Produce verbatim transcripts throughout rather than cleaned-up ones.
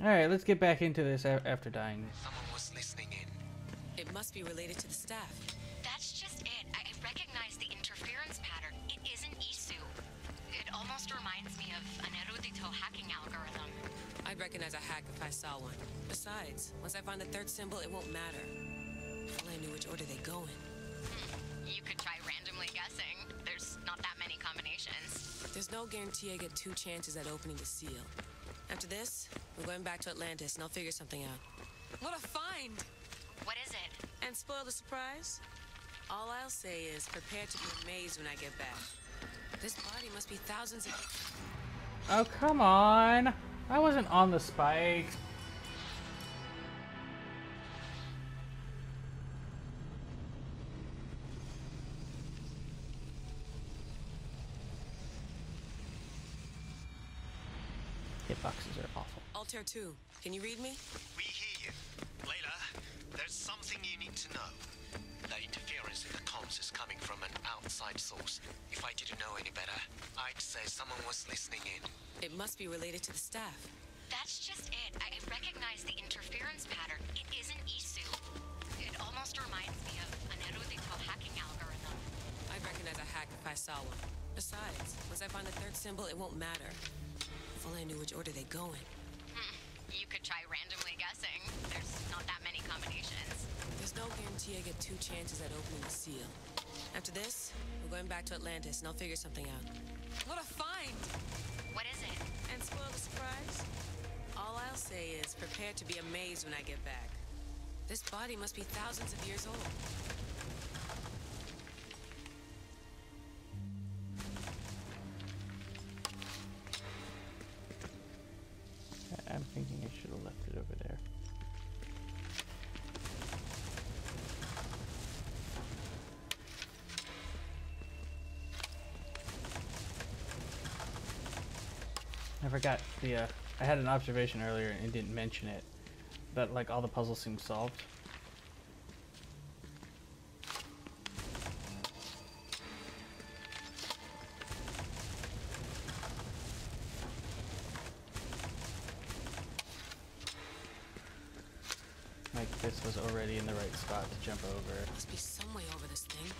Alright, let's get back into this after dying. Someone was listening in. It must be related to the staff. That's just it. I recognize the interference pattern. It isn't Isu. It almost reminds me of an Erudito hacking algorithm. I'd recognize a hack if I saw one. Besides, once I find the third symbol, it won't matter. If only I knew which order they go in. Hmm. You could try randomly guessing. There's not that many combinations. There's no guarantee I get two chances at opening the seal. After this, we're going back to Atlantis, and I'll figure something out. What a find! What is it? And spoil the surprise? All I'll say is, prepare to be amazed when I get back. This body must be thousands of... Oh, come on! I wasn't on the spikes. Hitboxes are awful. Altair two, can you read me? We hear you. Layla, there's something you need to know. The interference in the comms is coming from an outside source. If I didn't know any better, I'd say someone was listening in. It must be related to the staff. That's just it. I recognize the interference pattern. It isn't Isu. It almost reminds me of an Erudito hacking algorithm. I'd recognize a hack if I saw one. Besides, once I find the third symbol, it won't matter. If only I knew which order they go in. Hmm. You could try randomly guessing. There's not that many combinations. There's no guarantee I get two chances at opening the seal. After this, we're going back to Atlantis, and I'll figure something out. What a find! What is it? And spoil the surprise? All I'll say is, prepare to be amazed when I get back. This body must be thousands of years old. I'm thinking I should have left it over there. I forgot the, uh, I had an observation earlier and didn't mention it, but like all the puzzles seem solved. This was already in the right spot to jump over. There must be some way over this thing.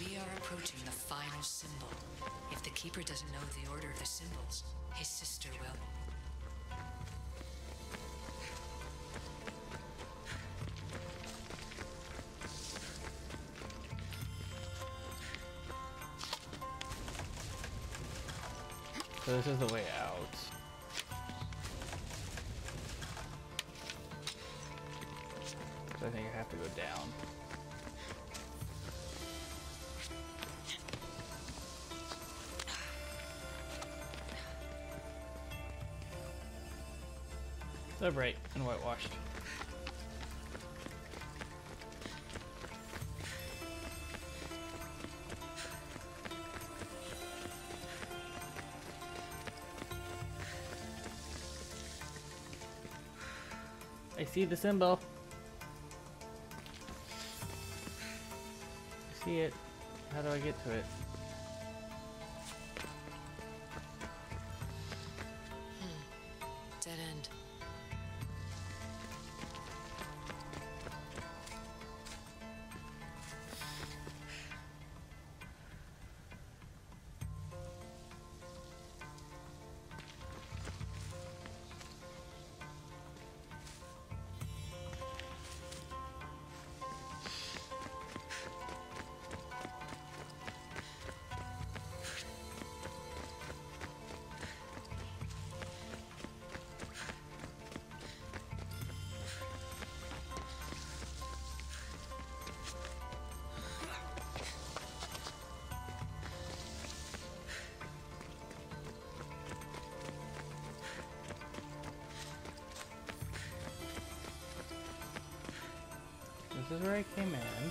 We are approaching the final symbol. If the keeper doesn't know the order of the symbols, his sister will. So this is the way out. So I think I have to go down. So bright and whitewashed. I see the symbol. I see it. How do I get to it? Hmm. Dead end. This is where I came in.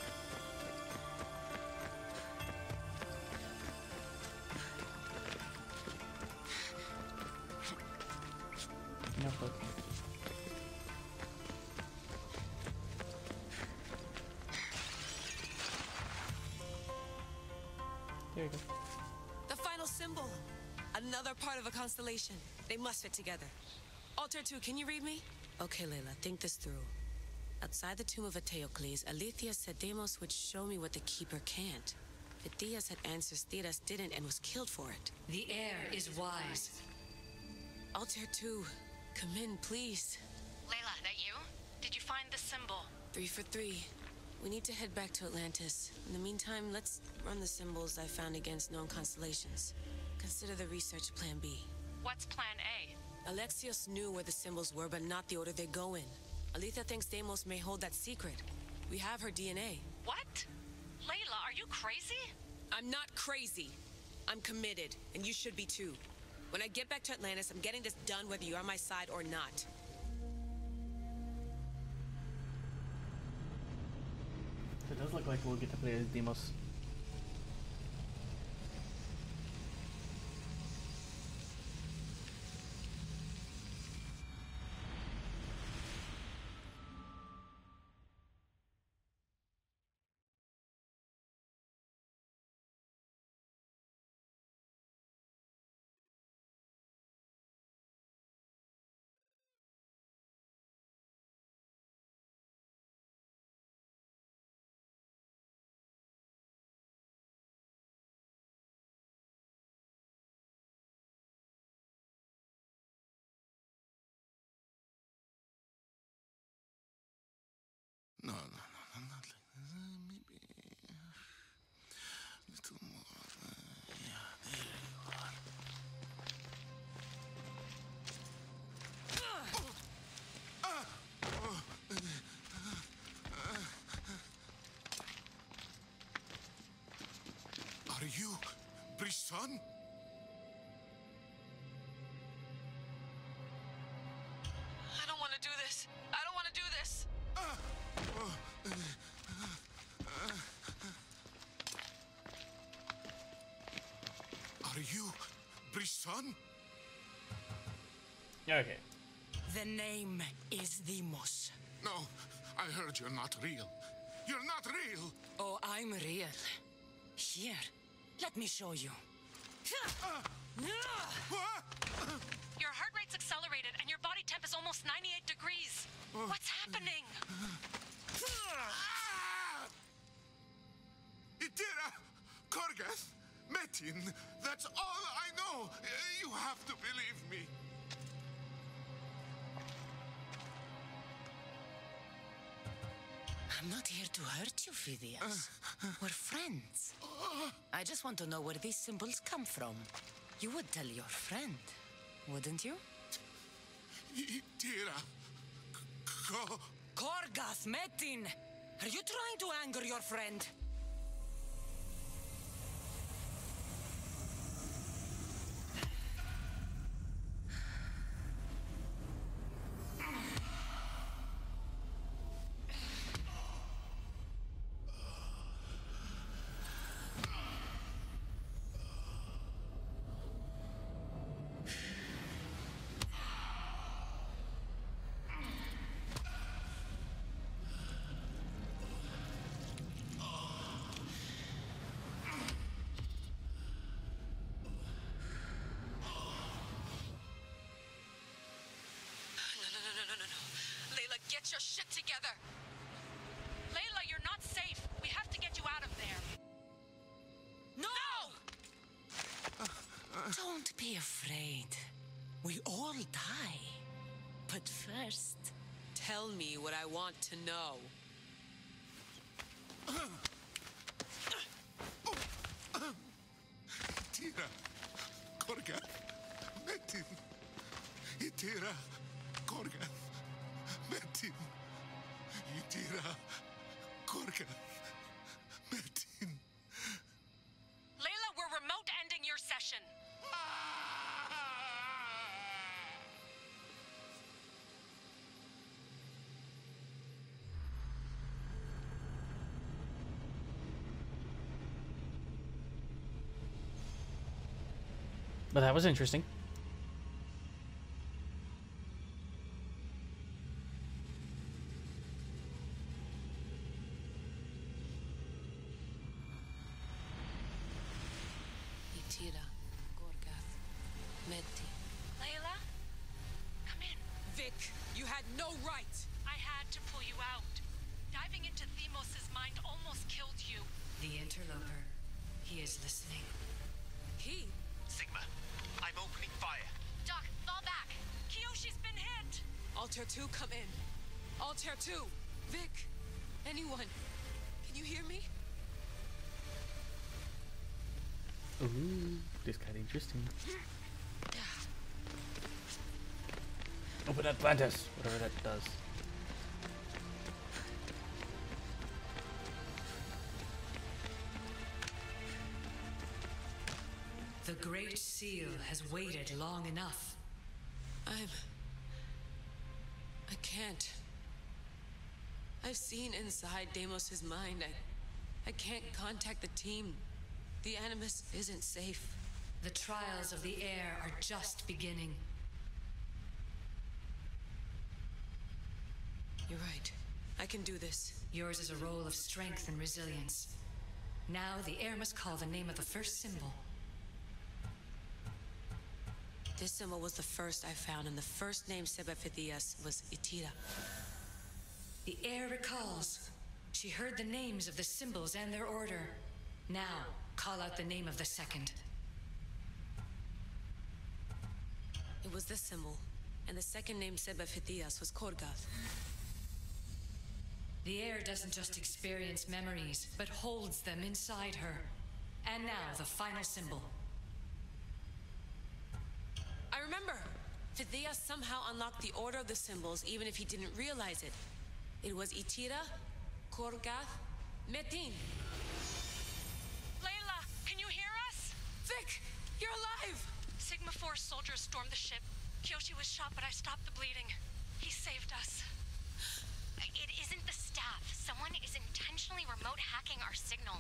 No, okay. There you go. The final symbol. Another part of a constellation. They must fit together. Altair two, can you read me? Okay, Layla, think this through. Outside the tomb of Eteocles, Aletheia said Deimos would show me what the Keeper can't. Pheidias had answers Theodas didn't and was killed for it. The heir is wise. Altair two, come in, please. Layla, that you? Did you find the symbol? Three for three. We need to head back to Atlantis. In the meantime, let's run the symbols I found against known constellations. Consider the research plan B. What's plan A? Alexios knew where the symbols were, but not the order they go in. Aletheia thinks Deimos may hold that secret. We have her D N A. What? Layla, are you crazy? I'm not crazy. I'm committed, and you should be too. When I get back to Atlantis, I'm getting this done whether you're on my side or not. It does look like we'll get to play as Deimos. No, no, no, not like this. Uh, maybe a little more. Uh, yeah, there you are. Oh. Ah. Oh. Uh, uh, uh. Are you priest's son? I don't want to do this. I don't want to do this. Ah. Oh, uh, uh, uh. Are you Brisson? Okay. The name is Deimos. No, I heard you're not real. You're not real. Oh, I'm real. Here, let me show you. Uh, what? Your heart rate's accelerated, and your body temp is almost ninety-eight degrees. Uh, What's happening? Uh, Ah! Itira, Korgath, Metin, that's all I know. You have to believe me. I'm not here to hurt you, Pheidias. Uh, uh, We're friends. Uh, I just want to know where these symbols come from. You would tell your friend, wouldn't you? Itira, Korgath. Korgath, Metin! Are you trying to anger your friend? Get your shit together! Layla, you're not safe! We have to get you out of there! No! no! Uh, uh, Don't be afraid. We all die. But first... Tell me what I want to know. Uh, uh, uh, Itira. Korgath. Metin. Itira. Korgath. Metin, Itira, Korgath, Metin. Layla, we're remote ending your session. But that was interesting. Itira, Korgath, Metin. Layla? Come in. Vic, you had no right! I had to pull you out. Diving into Deimos' mind almost killed you. The interloper. He is listening. He? Sigma, I'm opening fire. Doc, fall back. Kiyoshi's been hit! Altair two, come in. Altair two! Vic! Anyone! Can you hear me? Ooh, this kind of interesting. Open Atlantis! Whatever that does. The Great Seal has waited long enough. I'm... I can't. I've seen inside Deimos' mind. I... I can't contact the team. The Animus isn't safe. The trials of the air are just beginning. You're right. I can do this. Yours is a role of strength and resilience. Now the air must call the name of the first symbol. This symbol was the first I found, and the first name said by Pheidias was Itira. The air recalls. She heard the names of the symbols and their order. Now, call out the name of the second. It was this symbol, and the second name said by Pheidias was Korgath. The air doesn't just experience memories, but holds them inside her. And now, the final symbol. I remember! Pheidias somehow unlocked the order of the symbols, even if he didn't realize it. It was Itira, Korgath, Metin. Layla, can you hear us? Vic, you're alive! Sigma Force soldiers stormed the ship. Kiyoshi was shot, but I stopped the bleeding. He saved us. It isn't the staff. Someone is intentionally remote hacking our signal.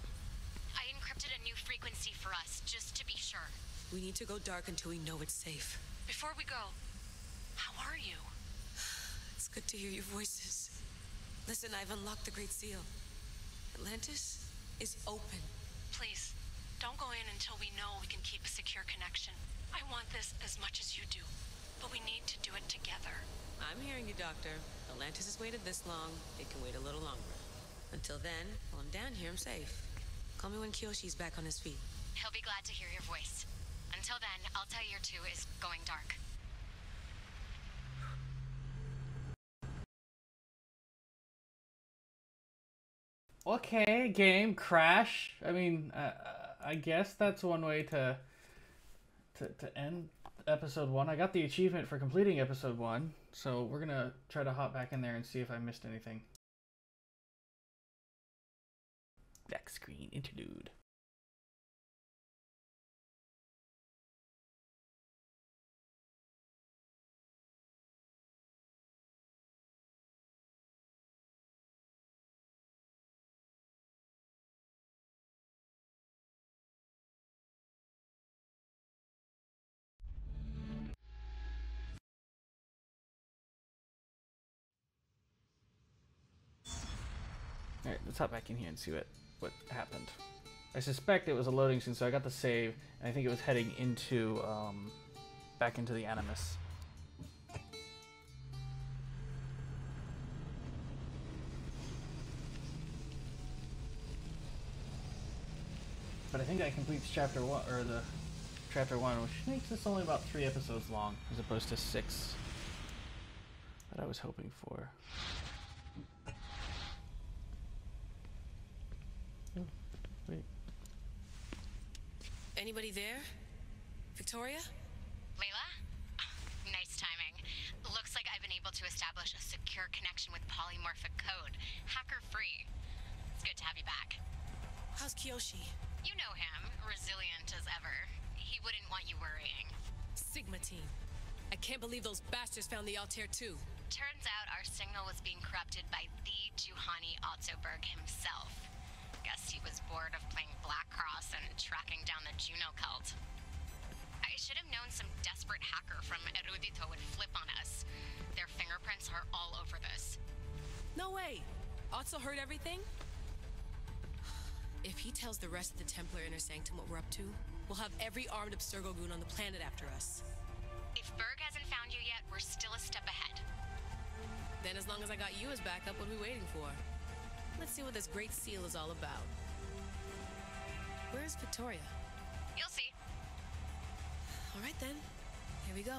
I encrypted a new frequency for us, just to be sure. We need to go dark until we know it's safe. Before we go, how are you? It's good to hear your voices. Listen, I've unlocked the Great Seal. Atlantis is open. Please, don't go in until we know we can keep a secure connection. I want this as much as you do, but we need to do it together. I'm hearing you, Doctor. Atlantis has waited this long. It can wait a little longer. Until then, while I'm down here, I'm safe. Call me when Kiyoshi's back on his feet. He'll be glad to hear your voice. Until then, Altaïr two is going dark. Okay, game crash. I mean, uh, I guess that's one way to, to to end episode one. I got the achievement for completing episode one, so we're gonna try to hop back in there and see if I missed anything. Back screen interlude. Alright, let's hop back in here and see what, what happened. I suspect it was a loading scene, so I got the save, and I think it was heading into, um, back into the Animus. But I think that completes chapter one, or the chapter one, which makes this only about three episodes long, as opposed to six that I was hoping for. Wait. Anybody there? Victoria? Layla? Oh, nice timing. Looks like I've been able to establish a secure connection with polymorphic code. Hacker-free. It's good to have you back. How's Kiyoshi? You know him. Resilient as ever. He wouldn't want you worrying. Sigma team. I can't believe those bastards found the Altair two. Turns out our signal was being corrupted by the Juhani Otso Berg himself. Guess he was bored of playing Black Cross and tracking down the Juno cult. I should have known some desperate hacker from Erudito would flip on us. Their fingerprints are all over this. No way! Otso heard everything? If he tells the rest of the Templar Inner Sanctum what we're up to, We'll have every armed Obsergo goon on the planet after us. If Berg hasn't found you yet, we're still a step ahead. Then as long as I got you as backup, what are we waiting for? Let's see what this great seal is all about. Where's Victoria? You'll see. All right then, here we go.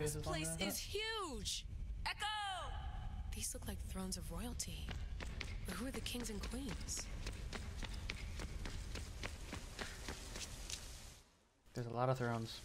This place is huge! Echo! These look like thrones of royalty. But who are the kings and queens? There's a lot of thrones.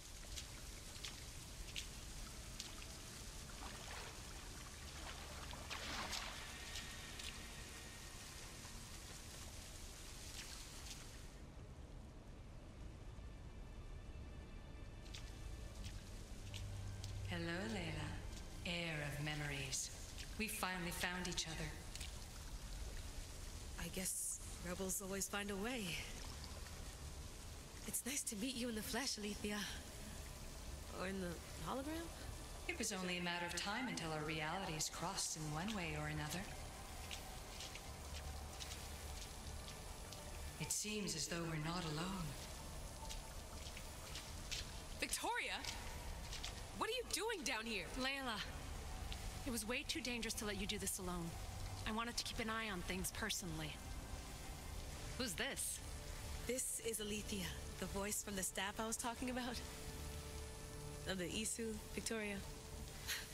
We finally found each other. I guess rebels always find a way. It's nice to meet you in the flesh, Aletheia. Or in the hologram? It was only a matter of time until our realities crossed in one way or another. It seems as though we're not alone. Victoria! What are you doing down here? Layla. It was way too dangerous to let you do this alone. I wanted to keep an eye on things personally. Who's this? This is Aletheia, the voice from the staff I was talking about. Of the Isu, Victoria.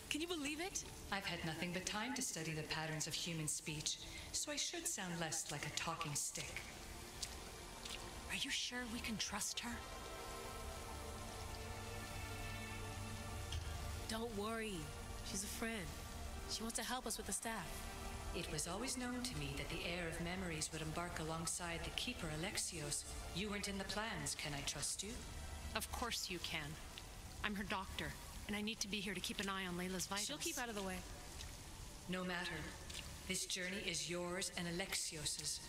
Can you believe it? I've had nothing but time to study the patterns of human speech, so I should sound less like a talking stick. Are you sure we can trust her? Don't worry. She's a friend. She wants to help us with the staff. It was always known to me that the heir of memories would embark alongside the keeper Alexios. You weren't in the plans. Can I trust you? Of course you can. I'm her doctor, and I need to be here to keep an eye on Layla's vitals. She'll keep out of the way. No matter. This journey is yours and Alexios's.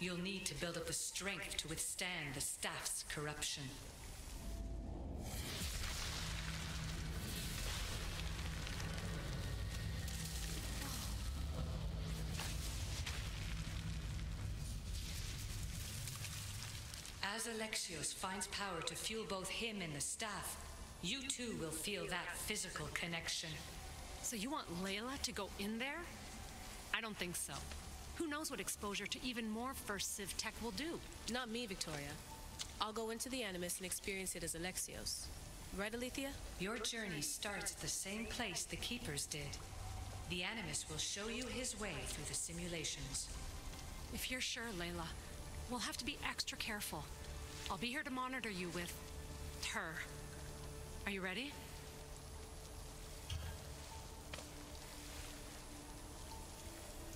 You'll need to build up the strength to withstand the staff's corruption. As Alexios finds power to fuel both him and the staff, you too will feel that physical connection. So you want Layla to go in there? I don't think so. Who knows what exposure to even more First Civ tech will do? Not me, Victoria. I'll go into the Animus and experience it as Alexios. Right, Aletheia? Your journey starts at the same place the Keepers did. The Animus will show you his way through the simulations. If you're sure, Layla, we'll have to be extra careful. I'll be here to monitor you with her. Are you ready?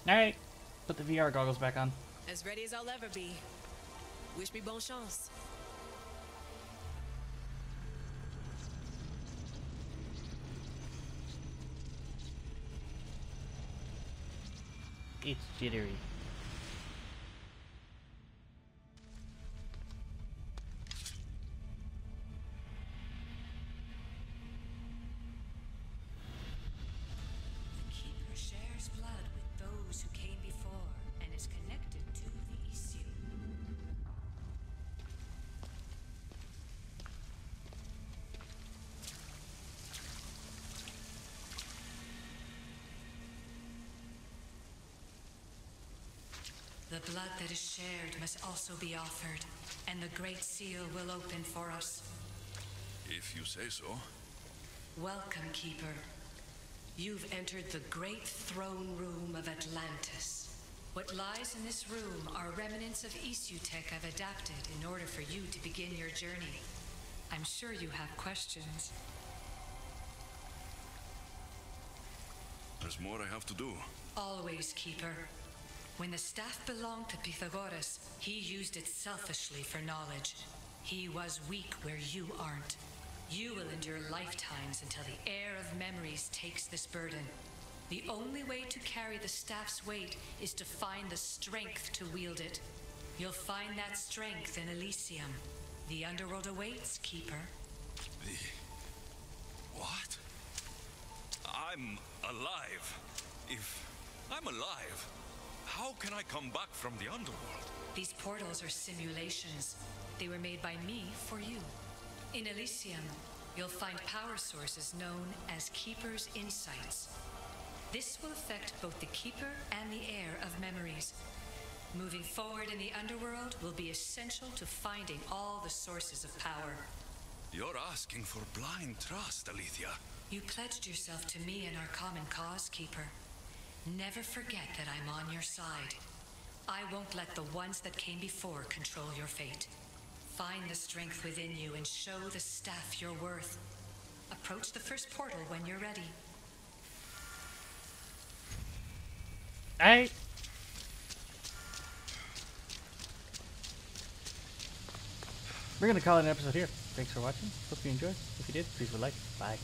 All right. Put the V R goggles back on. As ready as I'll ever be. Wish me bon chance. It's jittery. The blood that is shared must also be offered, and the Great Seal will open for us. If you say so. Welcome, Keeper. You've entered the Great Throne Room of Atlantis. What lies in this room are remnants of Isu tech I've adapted in order for you to begin your journey. I'm sure you have questions. There's more I have to do. Always, Keeper. When the staff belonged to Pythagoras, he used it selfishly for knowledge. He was weak where you aren't. You will endure lifetimes until the heir of memories takes this burden. The only way to carry the staff's weight is to find the strength to wield it. You'll find that strength in Elysium. The underworld awaits, Keeper. The... what? I'm alive. If I'm alive, how can I come back from the underworld? These portals are simulations. They were made by me for you. In Elysium, you'll find power sources known as Keeper's Insights. This will affect both the Keeper and the Heir of Memories. Moving forward in the underworld will be essential to finding all the sources of power. You're asking for blind trust, Aletheia. You pledged yourself to me and our common cause, Keeper. Never forget that I'm on your side. I won't let the ones that came before control your fate. Find the strength within you and show the staff your worth. Approach the first portal when you're ready. Hey. We're gonna call it an episode here. Thanks for watching. Hope you enjoyed. If you did, please would like. Bye.